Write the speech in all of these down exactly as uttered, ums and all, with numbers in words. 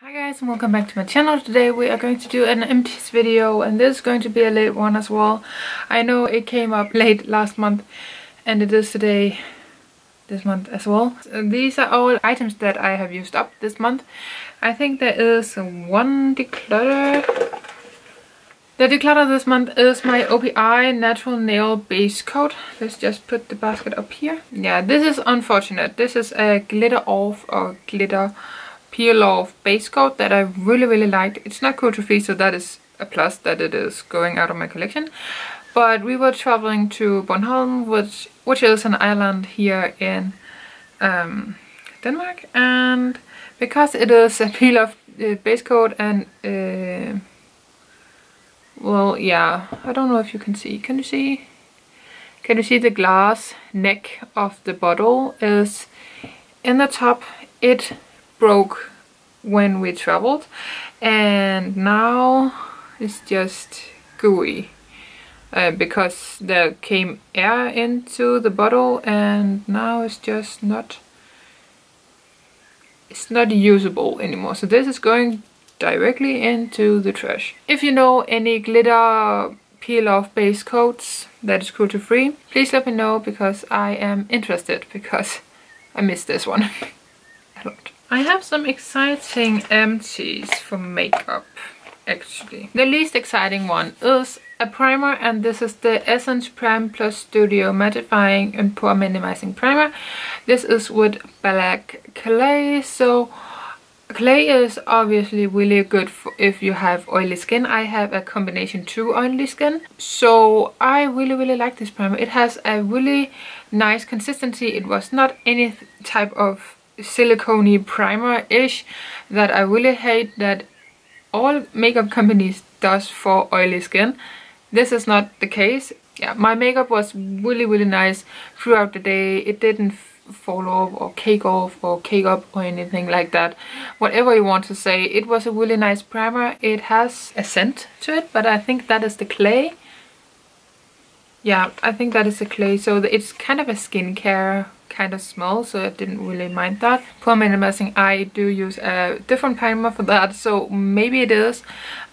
Hi guys and welcome back to my channel. Today we are going to do an empties video and this is going to be a late one as well. I know it came up late last month and it is today this month as well. So these are all items that I have used up this month. I think there is one declutter. The declutter this month is my O P I Natural Nail Base Coat. Let's just put the basket up here. Yeah, this is unfortunate. This is a glitter off or glitter peel off base coat that I really really liked. It's not cruelty free, so that is a plus that it is going out of my collection. But we were traveling to Bornholm, which which is an island here in um, Denmark, and because it is a peel off uh, base coat and uh, well, yeah, I don't know if you can see. Can you see? Can you see the glass neck of the bottle is in the top? It broke when we traveled and now it's just gooey uh, because there came air into the bottle and now it's just not it's not usable anymore. So this is going directly into the trash. If you know any glitter peel off base coats that is cruelty free, please let me know because I am interested, because I missed this one a lot. I have some exciting empties for makeup, actually. The least exciting one is a primer, and this is the Essence Prime Plus Studio Mattifying and Pore Minimizing Primer. This is with black clay, so clay is obviously really good for if you have oily skin. I have a combination to oily skin, so I really really like this primer. It has a really nice consistency. It was not any type of silicone primer-ish that I really hate that all makeup companies does for oily skin. This is not the case. Yeah, my makeup was really really nice throughout the day. It didn't fall off or cake off or cake up or anything like that, whatever you want to say. It was a really nice primer. It has a scent to it, but I think that is the clay. Yeah, I think that is the clay, so it's kind of a skincare kind of smell, so I didn't really mind that. Pore minimizing, I do use a different primer for that, so maybe it is,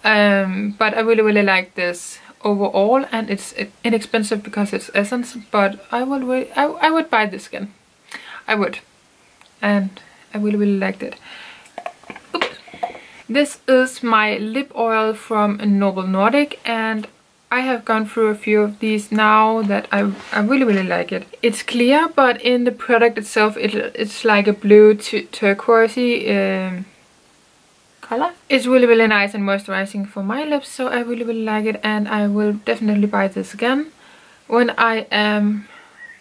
um, but I really really like this overall, and it's inexpensive because it's Essence, but I would really, I, I would buy this again. I would, and I really really liked it. Oops. This is my lip oil from Noble Nordic, and I have gone through a few of these now that I, I really really like it. It's clear, but in the product itself it, it's like a blue turquoisey um, color. It's really really nice and moisturizing for my lips, so I really really like it, and I will definitely buy this again when I am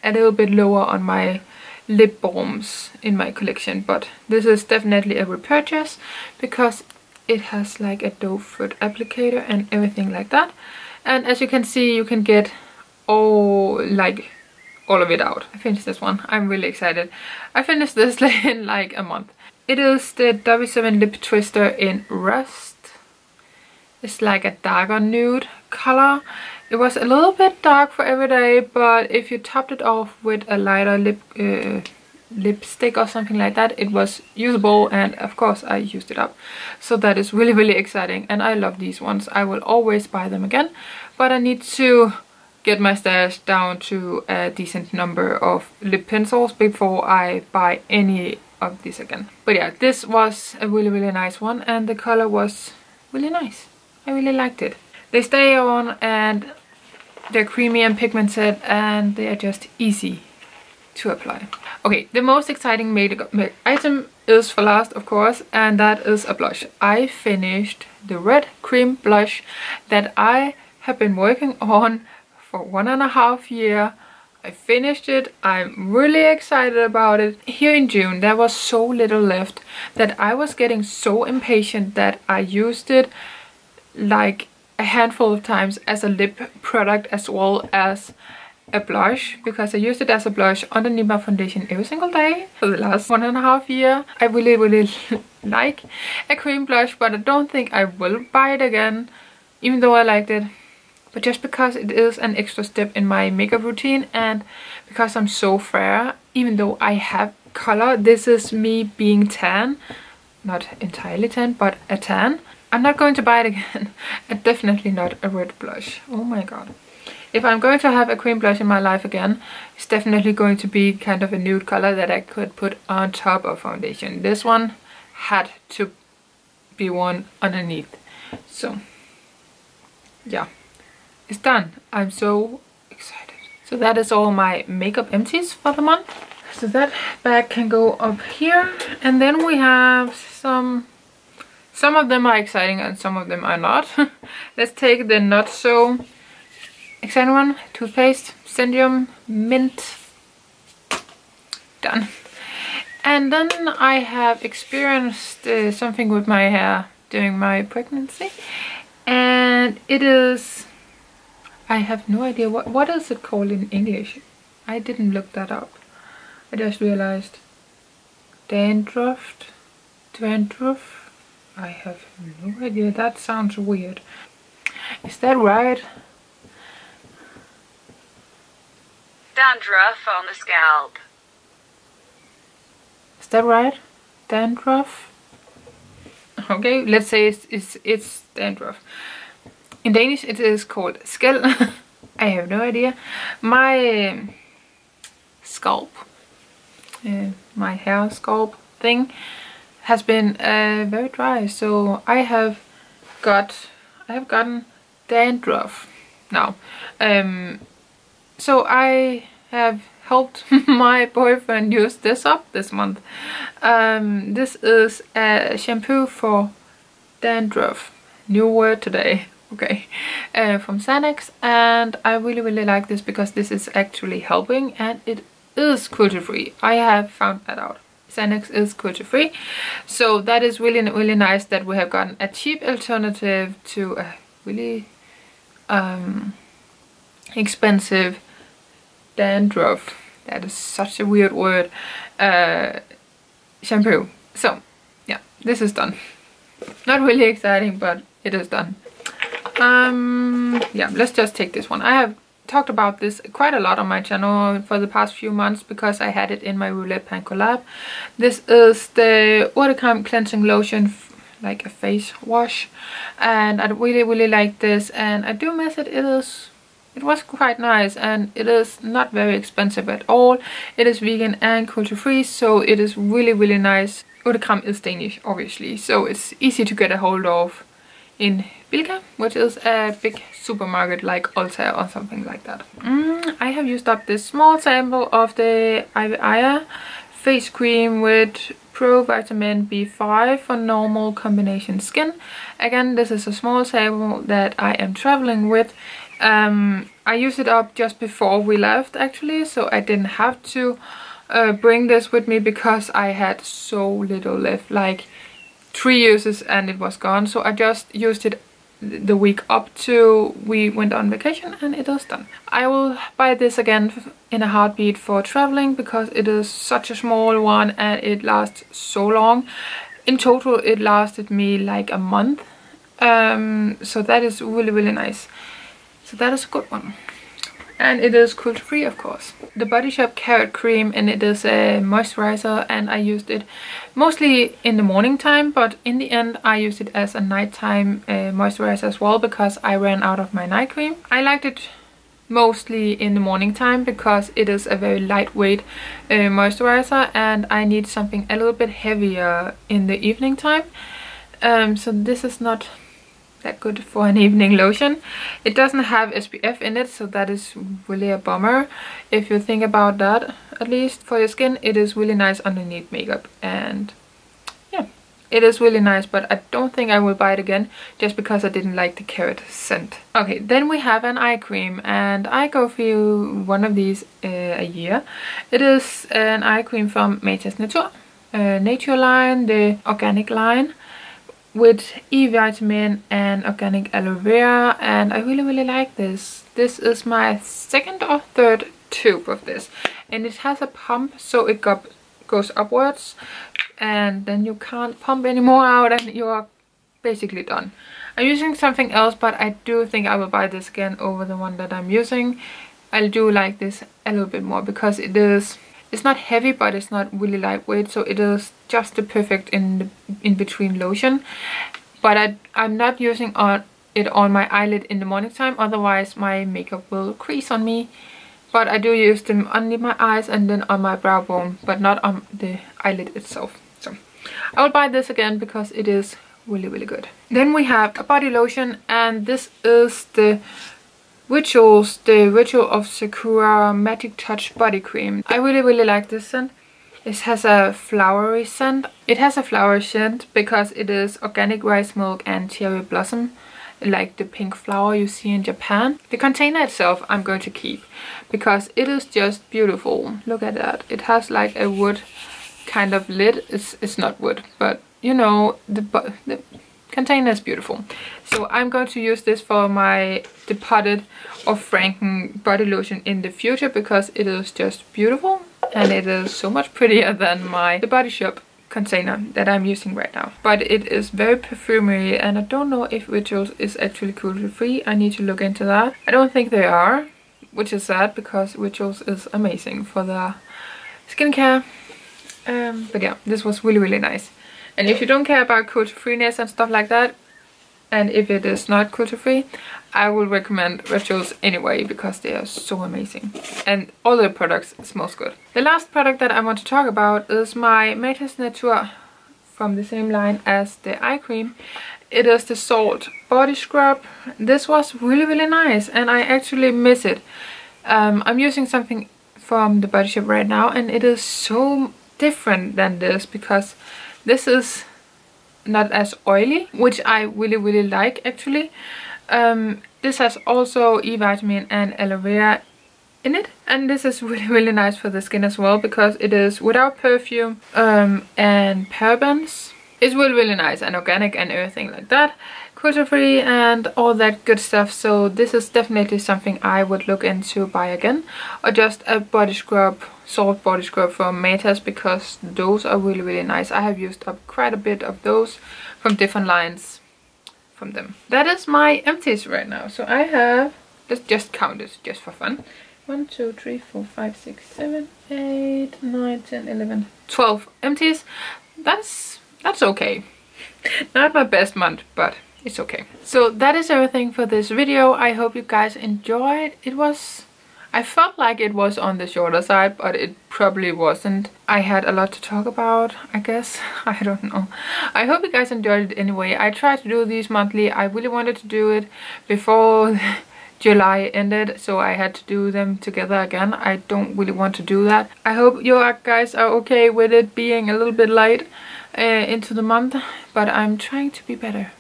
a little bit lower on my lip balms in my collection. But this is definitely a repurchase because it has like a doe foot applicator and everything like that. And as you can see, you can get all, like, all of it out. I finished this one. I'm really excited. I finished this in like a month. It is the W seven Lip Twister in Rust. It's like a darker nude color. It was a little bit dark for everyday, but if you topped it off with a lighter lip uh, lipstick or something like that, it was usable, and of course I used it up, so that is really really exciting, and I love these ones. I will always buy them again, but I need to get my stash down to a decent number of lip pencils before I buy any of these again. But yeah, this was a really really nice one, and the color was really nice. I really liked it. They stay on, and they're creamy and pigmented, and they are just easy to apply. Okay, the most exciting makeup item is for last, of course, and that is a blush. I finished the red cream blush that I have been working on for one and a half year. I finished it. I'm really excited about it. Here in June, there was so little left that I was getting so impatient that I used it like a handful of times as a lip product as well as a blush, because I used it as a blush under Nima foundation every single day for the last one and a half year. I really really like a cream blush, but I don't think I will buy it again, even though I liked it, but just because it is an extra step in my makeup routine, and because I'm so fair, even though I have color, this is me being tan, not entirely tan, but a tan. I'm not going to buy it again, and definitely not a red blush. Oh my god. If I'm going to have a cream blush in my life again, it's definitely going to be kind of a nude color that I could put on top of foundation. This one had to be worn underneath. So, yeah, it's done. I'm so excited. So that is all my makeup empties for the month. So that bag can go up here. And then we have some, some of them are exciting and some of them are not. Let's take the not so exciting one, toothpaste, Zendium, mint, done. And then I have experienced uh, something with my hair during my pregnancy, and it is, I have no idea, what, what is it called in English? I didn't look that up, I just realized, dandruff, dandruff, I have no idea, that sounds weird. Is that right? Dandruff on the scalp. Is that right? Dandruff? Okay, let's say it's, it's, it's dandruff. In Danish it is called skæl. I have no idea. My um, scalp, uh, my hair scalp thing has been uh, very dry, so I have got, I have gotten dandruff now. Um, So I have helped my boyfriend use this up this month. Um, this is a shampoo for dandruff. New word today. Okay. Uh, from Sanex. And I really, really like this because this is actually helping. And it is cruelty-free. I have found that out. Sanex is cruelty-free. So that is really, really nice that we have gotten a cheap alternative to a really um, expensive dandruff, that is such a weird word, uh, shampoo. So yeah, this is done. Not really exciting, but it is done. Um, yeah, let's just take this one. I have talked about this quite a lot on my channel for the past few months because I had it in my roulette pan collab. This is the Udekram cleansing lotion, like a face wash, and I really, really like this, and I do miss it. It is It was quite nice, and it is not very expensive at all. It is vegan and cruelty-free, so it is really, really nice. Udekram is Danish, obviously, so it's easy to get a hold of in Bilka, which is a big supermarket like Ulta or something like that. Mm, I have used up this small sample of the Ivy Aya face cream with Pro Vitamin B five for normal combination skin. Again, this is a small sample that I am traveling with. Um, I used it up just before we left actually, so I didn't have to uh, bring this with me because I had so little left, like three uses and it was gone. So I just used it the week up to we went on vacation, and it is done. I will buy this again in a heartbeat for traveling because it is such a small one and it lasts so long. In total it lasted me like a month, um, so that is really, really nice. So that is a good one. And it is cruelty-free, of course. The Body Shop Carrot Cream, and it is a moisturizer, and I used it mostly in the morning time, but in the end I used it as a nighttime uh, moisturizer as well because I ran out of my night cream. I liked it mostly in the morning time because it is a very lightweight uh, moisturizer, and I need something a little bit heavier in the evening time. Um, so this is not that good for an evening lotion. It doesn't have S P F in it, so that is really a bummer if you think about that. At least for your skin it is really nice underneath makeup, and yeah, it is really nice, but I don't think I will buy it again just because I didn't like the carrot scent. Okay, then we have an eye cream, and I go for one of these uh, a year. It is an eye cream from Matas Natur, uh, Nature line, the organic line, with E vitamin and organic aloe vera, and I really, really like this. This is my second or third tube of this, and it has a pump, so it got, goes upwards, and then you can't pump any more out and you are basically done. I'm using something else, but I do think I will buy this again over the one that I'm using. I do like this a little bit more because it is It's not heavy, but it's not really lightweight, so it is just the perfect in the, in between lotion. But I, I'm not using on it on my eyelid in the morning time, otherwise my makeup will crease on me. But I do use them under my eyes and then on my brow bone, but not on the eyelid itself. So I will buy this again because it is really, really good. Then we have a body lotion, and this is the Rituals, the Ritual of Sakura Magic Touch Body Cream. I really, really like this scent. It has a flowery scent. It has a flowery scent because it is organic rice milk and cherry blossom, like the pink flower you see in Japan. The container itself I'm going to keep because it is just beautiful. Look at that. It has like a wood kind of lid. It's, it's not wood, but you know, the... the container is beautiful. So I'm going to use this for my depotted of Franken body lotion in the future because it is just beautiful and it is so much prettier than my the Body Shop container that I'm using right now. But it is very perfumery, and I don't know if Rituals is actually cruelty free. I need to look into that. I don't think they are, which is sad because Rituals is amazing for the skincare. Um, but yeah, this was really, really nice. And if you don't care about cruelty-freeness and stuff like that, and if it is not cruelty-free, I will recommend Rituals anyway because they are so amazing. And all their products smells good. The last product that I want to talk about is my Matas Natur from the same line as the eye cream. It is the Salt Body Scrub. This was really, really nice, and I actually miss it. Um, I'm using something from the Body Shop right now, and it is so different than this because this is not as oily, which I really, really like actually. Um, this has also E vitamin and aloe vera in it. And this is really, really nice for the skin as well because it is without perfume um, and parabens. It's really, really nice and organic and everything like that. Cruelty-free and all that good stuff. So this is definitely something I would look into buy again. Or just a body scrub, salt body scrub from Matas, because those are really, really nice. I have used up quite a bit of those from different lines from them. That is my empties right now. So I have, let's just count this just for fun. one, two, three, four, five, six, seven, eight, nine, ten, eleven, twelve empties. That's, that's okay. Not my best month, but it's okay. So that is everything for this video. I hope you guys enjoyed. It was... I felt like it was on the shorter side, but it probably wasn't. I had a lot to talk about, I guess. I don't know. I hope you guys enjoyed it anyway. I try to do these monthly. I really wanted to do it before July ended, so I had to do them together again. I don't really want to do that. I hope you guys are okay with it being a little bit late uh, into the month, but I'm trying to be better.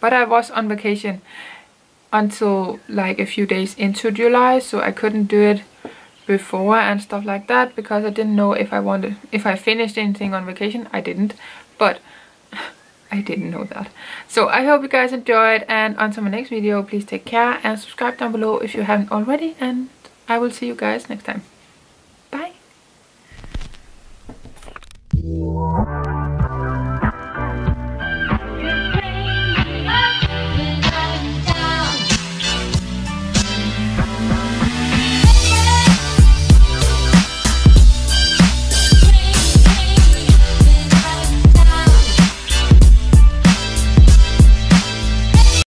But I was on vacation until like a few days into July, so I couldn't do it before and stuff like that because I didn't know if I wanted, if I finished anything on vacation. I didn't, but I didn't know that. So I hope you guys enjoyed, and until my next video, please take care and subscribe down below if you haven't already, and I will see you guys next time.